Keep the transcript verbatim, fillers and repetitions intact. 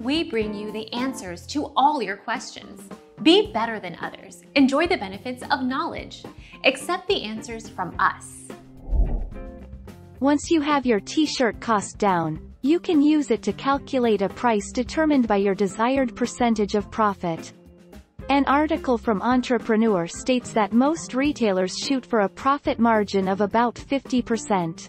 we bring you the answers to all your questions. Be better than others. Enjoy the benefits of knowledge. Accept the answers from us. Once you have your t-shirt cost down, you can use it to calculate a price determined by your desired percentage of profit. An article from Entrepreneur states that most retailers shoot for a profit margin of about fifty percent.